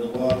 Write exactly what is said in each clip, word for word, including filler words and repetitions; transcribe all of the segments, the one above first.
Gracias.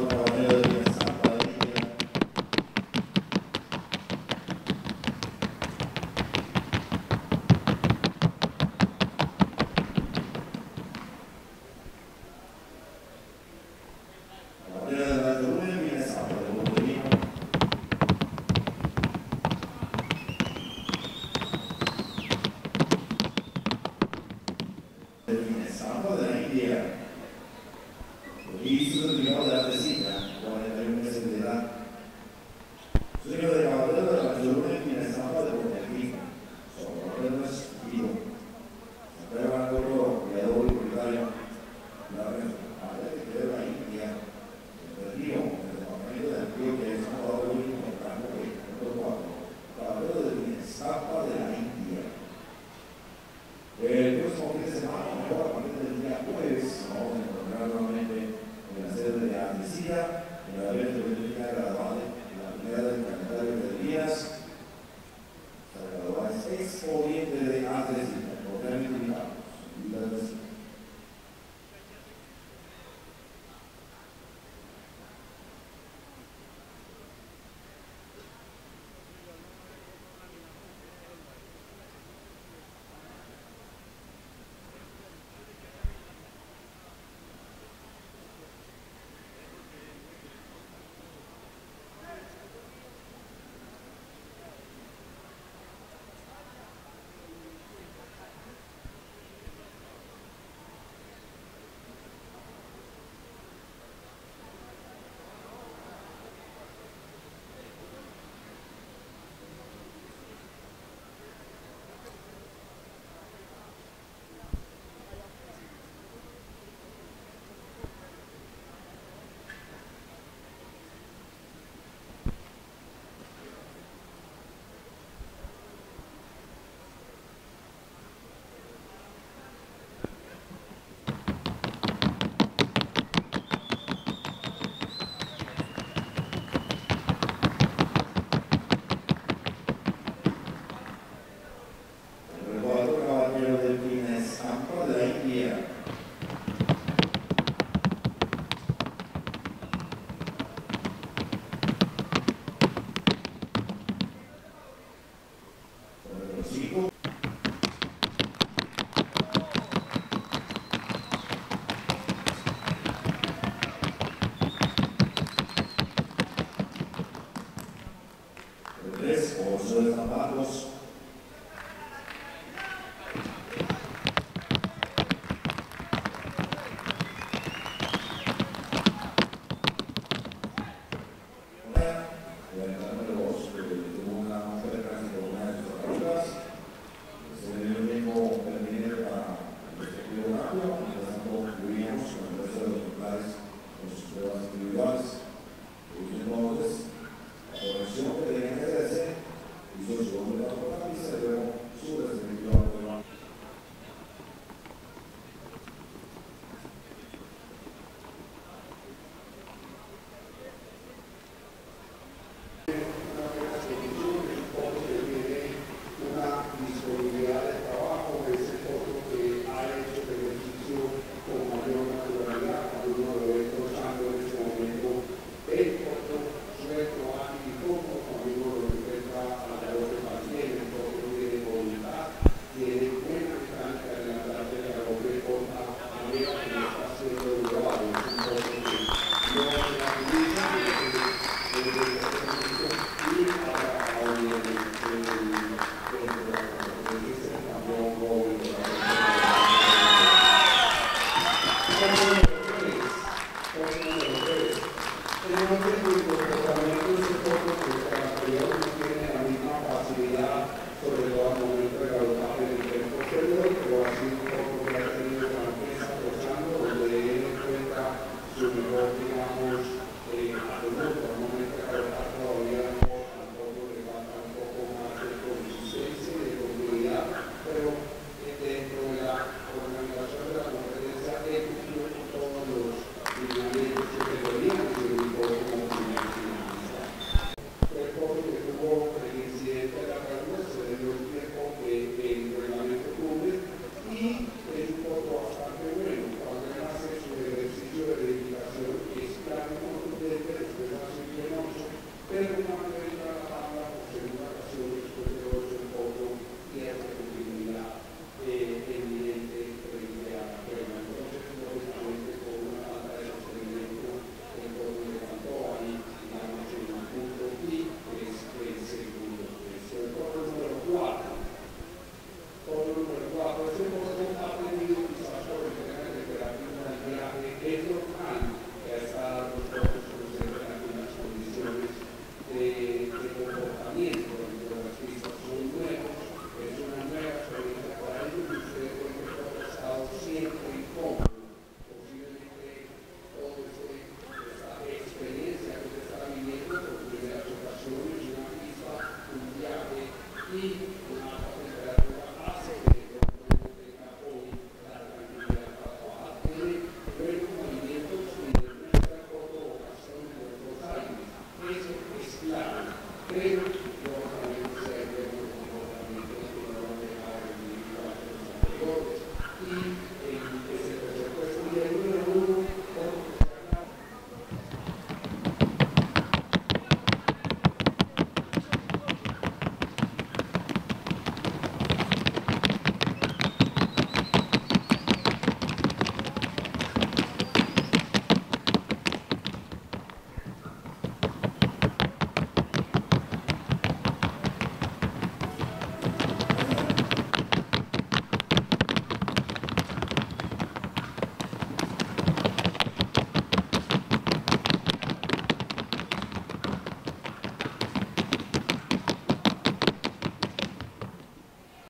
leave.